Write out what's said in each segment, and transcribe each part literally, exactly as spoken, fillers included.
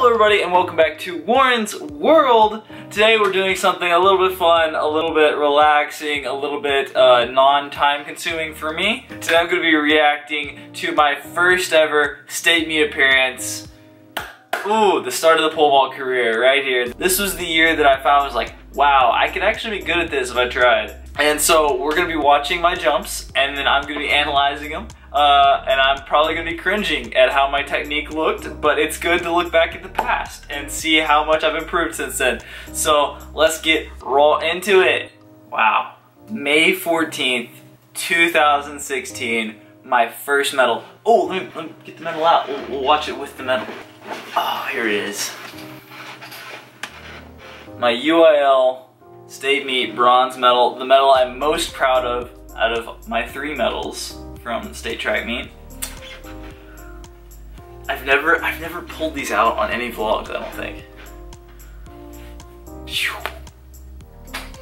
Hello everybody and welcome back to Warren's World. Today we're doing something a little bit fun, a little bit relaxing, a little bit uh, non-time consuming for me. Today I'm going to be reacting to my first ever state meet appearance. Ooh, the start of the pole vault career right here. This was the year that I found I was like, wow, I could actually be good at this if I tried. And so we're going to be watching my jumps and then I'm going to be analyzing them. Uh, and I'm probably going to be cringing at how my technique looked, but it's good to look back at the past and see how much I've improved since then. So let's get raw into it. Wow. May fourteenth, two thousand sixteen, my first medal. Oh, let me, let me get the medal out. We'll, we'll watch it with the medal. Oh, here it is. My U I L state meet bronze medal, the medal I'm most proud of out of my three medals from the state track meet. I've never, I've never pulled these out on any vlogs, I don't think.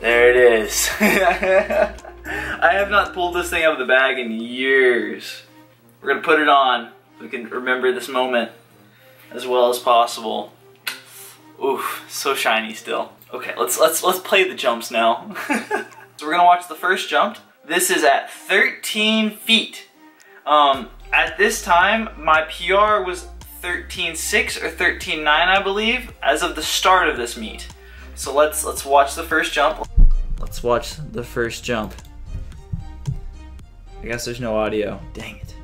There it is. I have not pulled this thing out of the bag in years. We're gonna put it on so we can remember this moment as well as possible. Oof, so shiny still. Okay, let's let's let's play the jumps now. So we're gonna watch the first jump. This is at thirteen feet. Um, at this time, my P R was thirteen six or thirteen nine, I believe, as of the start of this meet. So let's let's watch the first jump. Let's watch the first jump. I guess there's no audio. Dang it.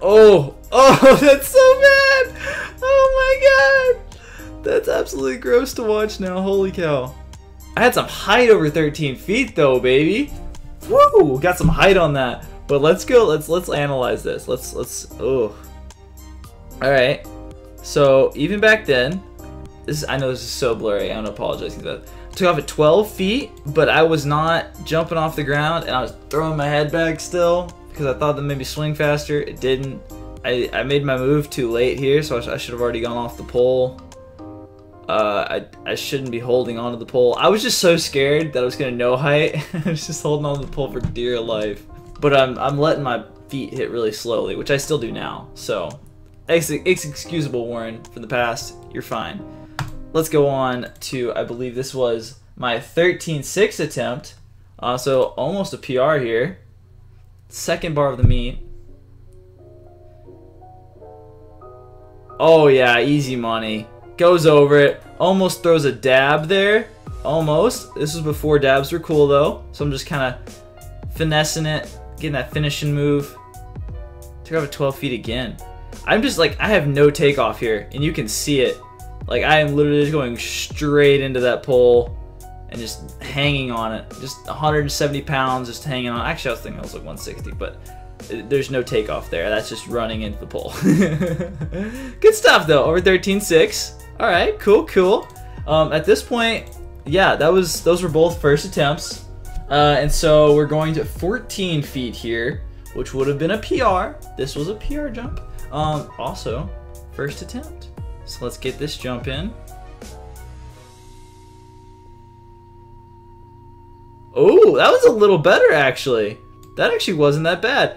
Oh, oh, that's so bad. Oh my God. That's absolutely gross to watch now. Holy cow. I had some height over thirteen feet though, baby. Woo! Got some height on that. But let's go. Let's let's analyze this. Let's let's. Oh. All right. So even back then, this I know this is so blurry. I'm apologizing for that. I took off at twelve feet, but I was not jumping off the ground, and I was throwing my head back still because I thought that maybe swing faster. It didn't. I I made my move too late here, so I, I should have already gone off the pole. Uh, I, I shouldn't be holding onto the pole. I was just so scared that I was gonna no height. I was just holding onto the pole for dear life. But I'm, I'm letting my feet hit really slowly, which I still do now. So, it's, it's excusable, Warren, from the past. You're fine. Let's go on to, I believe this was my thirteen six attempt. Uh, so, almost a P R here. Second bar of the meet. Oh yeah, easy money. Goes over it, almost throws a dab there, almost. This was before dabs were cool though, so I'm just kind of finessing it, getting that finishing move. Took off at twelve feet again. I'm just like, I have no takeoff here, and you can see it. Like I am literally just going straight into that pole and just hanging on it. Just one hundred seventy pounds, just hanging on. Actually, I was thinking it was like one sixty, but there's no takeoff there. That's just running into the pole. Good stuff though, over thirteen six. All right, cool, cool. Um, at this point, yeah, that was those were both first attempts, uh, and so we're going to fourteen feet here, which would have been a P R. This was a P R jump, um, also first attempt. So let's get this jump in. Oh, that was a little better actually. That actually wasn't that bad.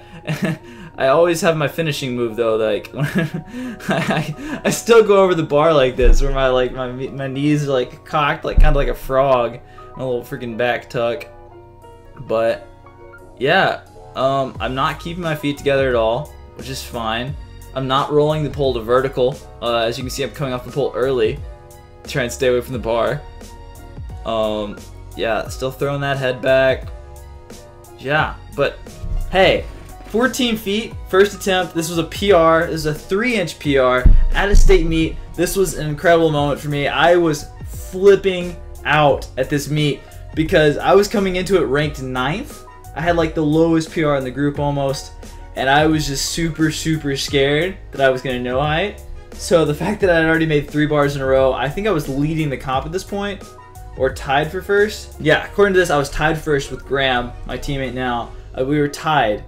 I always have my finishing move though, like I, I still go over the bar like this, where my like my my knees are like cocked, like kind of like a frog, and a little freaking back tuck. But yeah, um, I'm not keeping my feet together at all, which is fine. I'm not rolling the pole to vertical. Uh, as you can see, I'm coming off the pole early, try and stay away from the bar. Um, yeah, still throwing that head back. Yeah, but hey. fourteen feet, first attempt. This was a P R. This was a three inch P R at a state meet. This was an incredible moment for me. I was flipping out at this meet because I was coming into it ranked ninth. I had like the lowest P R in the group almost, and I was just super, super scared that I was going to no height. So the fact that I had already made three bars in a row, I think I was leading the comp at this point, or tied for first. Yeah, according to this, I was tied first with Graham, my teammate now. Uh, we were tied.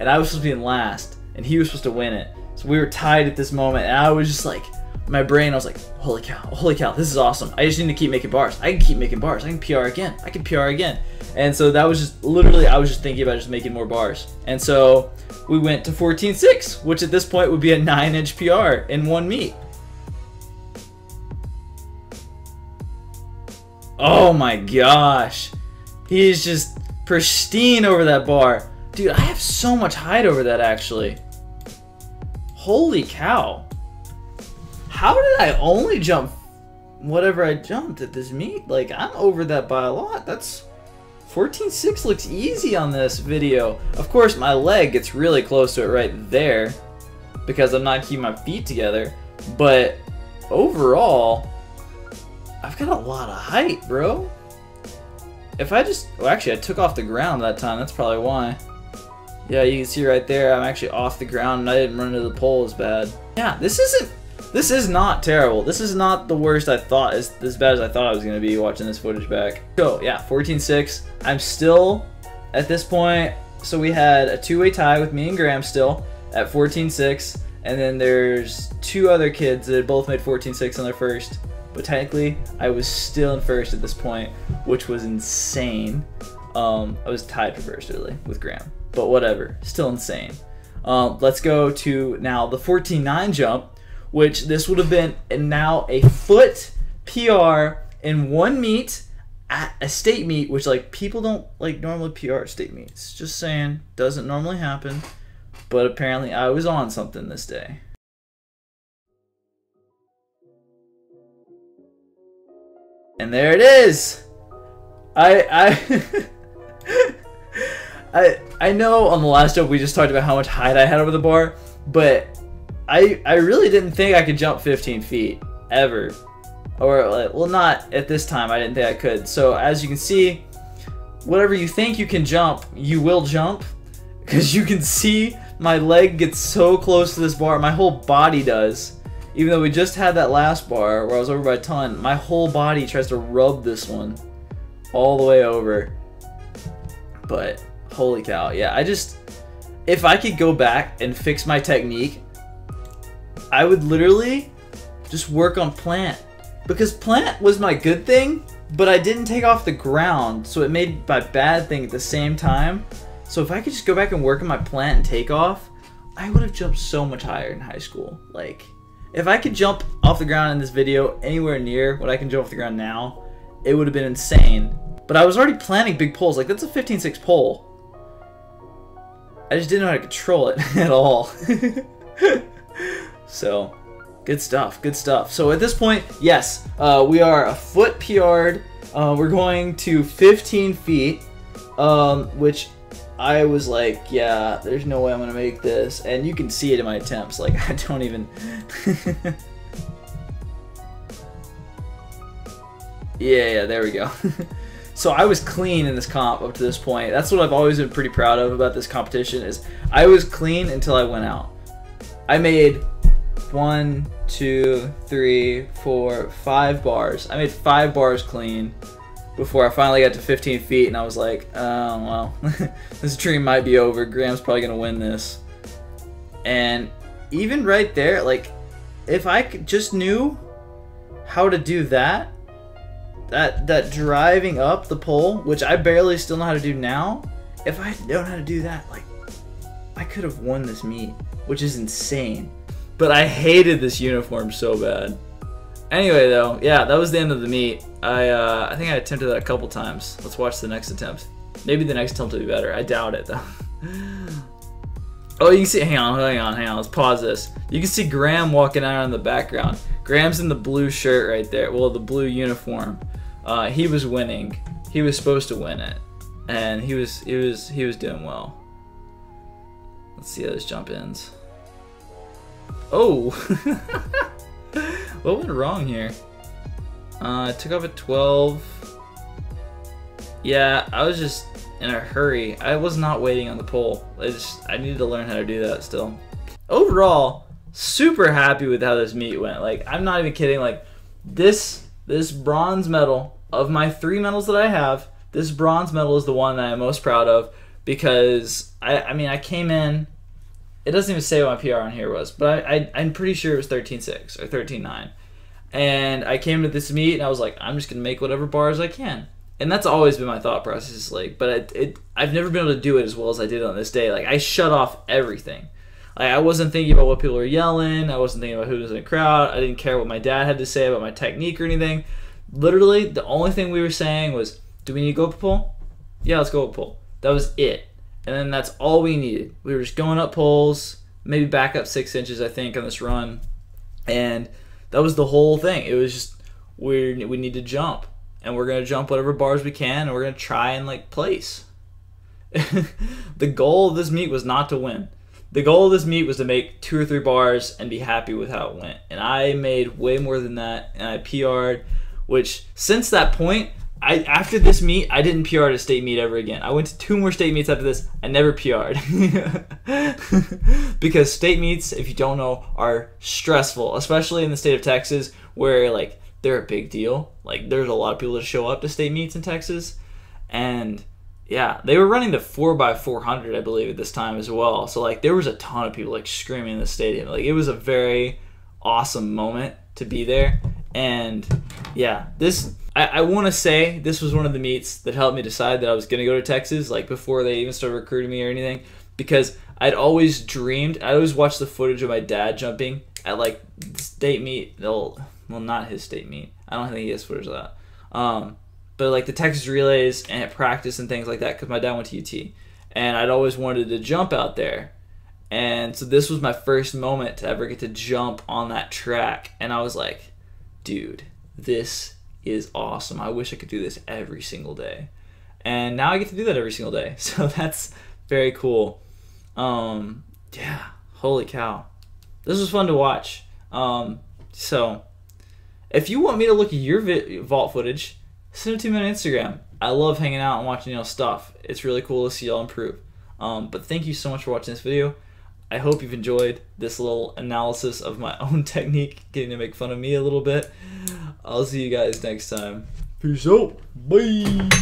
And I was supposed to be in last, and he was supposed to win it. So we were tied at this moment, and I was just like, in my brain I was like, holy cow, holy cow, this is awesome. I just need to keep making bars. I can keep making bars. I can P R again. I can P R again. And so that was just literally, I was just thinking about just making more bars. And so we went to fourteen six, which at this point would be a nine inch P R in one meet. Oh my gosh. He's just pristine over that bar. Dude, I have so much height over that actually. Holy cow. How did I only jump whatever I jumped at this meet? Like, I'm over that by a lot. That's fourteen six looks easy on this video. Of course, my leg gets really close to it right there because I'm not keeping my feet together. But overall, I've got a lot of height, bro. If I just, well, actually, I took off the ground that time. That's probably why. Yeah, you can see right there, I'm actually off the ground and I didn't run into the pole as bad. Yeah, this isn't. This is not terrible. This is not the worst I thought, as, as bad as I thought I was going to be watching this footage back. So yeah, fourteen six. I'm still at this point. So we had a two-way tie with me and Graham still at fourteen six. And then there's two other kids that both made fourteen six on their first. But technically, I was still in first at this point, which was insane. Um, I was tied for first, really, with Graham. But whatever, still insane. Um, let's go to now the fourteen nine jump, which this would have been now a foot P R in one meet at a state meet, which like people don't like normally P R at state meets. Just saying, doesn't normally happen, but apparently I was on something this day. And there it is. I I I I know on the last jump we just talked about how much height I had over the bar, but I, I really didn't think I could jump fifteen feet ever, or well, not at this time. I didn't think I could. So as you can see, whatever you think you can jump, you will jump, because you can see my leg gets so close to this bar. My whole body does, even though we just had that last bar where I was over by a ton. My whole body tries to rub this one all the way over. But holy cow. Yeah, I just, if I could go back and fix my technique, I would literally just work on plant, because plant was my good thing, but I didn't take off the ground, so it made my bad thing at the same time. So if I could just go back and work on my plant and take off, I would have jumped so much higher in high school. Like, if I could jump off the ground in this video anywhere near what I can jump off the ground now, it would have been insane. But I was already planning big poles. Like, that's a fifteen six pole. I just didn't know how to control it at all. So, good stuff, good stuff. So at this point, yes, uh, we are a foot P R'd. Uh, we're going to fifteen feet, um, which I was like, yeah, there's no way I'm gonna make this. And you can see it in my attempts. Like, I don't even. yeah, yeah, there we go. So I was clean in this comp up to this point. That's what I've always been pretty proud of about this competition, is I was clean until I went out. I made one, two, three, four, five bars. I made five bars clean before I finally got to fifteen feet, and I was like, oh, well, this dream might be over. Graham's probably going to win this. And even right there, like, if I just knew how to do that, that, that driving up the pole, which I barely still know how to do now, if I had known how to do that, like, I could have won this meet, which is insane. But I hated this uniform so bad. Anyway, though, yeah, that was the end of the meet. I uh, I think I attempted that a couple times. Let's watch the next attempt. Maybe the next attempt will be better. I doubt it, though. Oh, you can see, hang on, hang on, hang on. Let's pause this. You can see Graham walking out in the background. Graham's in the blue shirt right there. Well, the blue uniform. Uh, he was winning. He was supposed to win it, and he was he was he was doing well. Let's see how this jump ends. Oh, what went wrong here? Uh, I took off at twelve. Yeah, I was just in a hurry. I was not waiting on the pole. I just I needed to learn how to do that still. Overall, super happy with how this meet went. Like, I'm not even kidding. Like, this this bronze medal, of my three medals that I have, this bronze medal is the one that I'm most proud of, because I I mean I came in It doesn't even say what my P R on here was, but I, I, I'm pretty sure it was thirteen six or thirteen nine. And I came to this meet, and I was like, I'm just going to make whatever bars I can. And that's always been my thought process. Like, but it, it, I've never been able to do it as well as I did on this day. Like, I shut off everything. Like, I wasn't thinking about what people were yelling. I wasn't thinking about who was in the crowd. I didn't care what my dad had to say about my technique or anything. Literally, the only thing we were saying was, do we need to go up a pole? Yeah, let's go up a pole. That was it. And then that's all we needed. We were just going up poles, maybe back up six inches, I think, on this run. And that was the whole thing. It was just, we we need to jump. And we're going to jump whatever bars we can, and we're going to try and, like, place. The goal of this meet was not to win. The goal of this meet was to make two or three bars and be happy with how it went. And I made way more than that, and I P R'd, which since that point, I after this meet, I didn't P R at a state meet ever again. I went to two more state meets after this. I never P R'd. Because state meets, if you don't know, are stressful, especially in the state of Texas, where, like, they're a big deal. Like, there's a lot of people that show up to state meets in Texas. And yeah, they were running the four by four hundred, I believe, at this time as well. So, like, there was a ton of people, like, screaming in the stadium. Like, it was a very awesome moment to be there. And, yeah, this – I, I want to say this was one of the meets that helped me decide that I was going to go to Texas, like, before they even started recruiting me or anything, because I'd always dreamed – I always watched the footage of my dad jumping at, like, state meet – well, not his state meet. I don't think he has footage of that. Um But, like, the Texas relays and at practice and things like that, because my dad went to U T. And I'd always wanted to jump out there. And so this was my first moment to ever get to jump on that track. And I was like, dude, this is awesome. I wish I could do this every single day. And now I get to do that every single day. So that's very cool. Um, yeah, holy cow. This was fun to watch. Um, so if you want me to look at your vault footage, send it to me on Instagram. I love hanging out and watching y'all stuff. It's really cool to see y'all improve. Um, but thank you so much for watching this video. I hope you've enjoyed this little analysis of my own technique, getting to make fun of me a little bit. I'll see you guys next time. Peace out. Bye.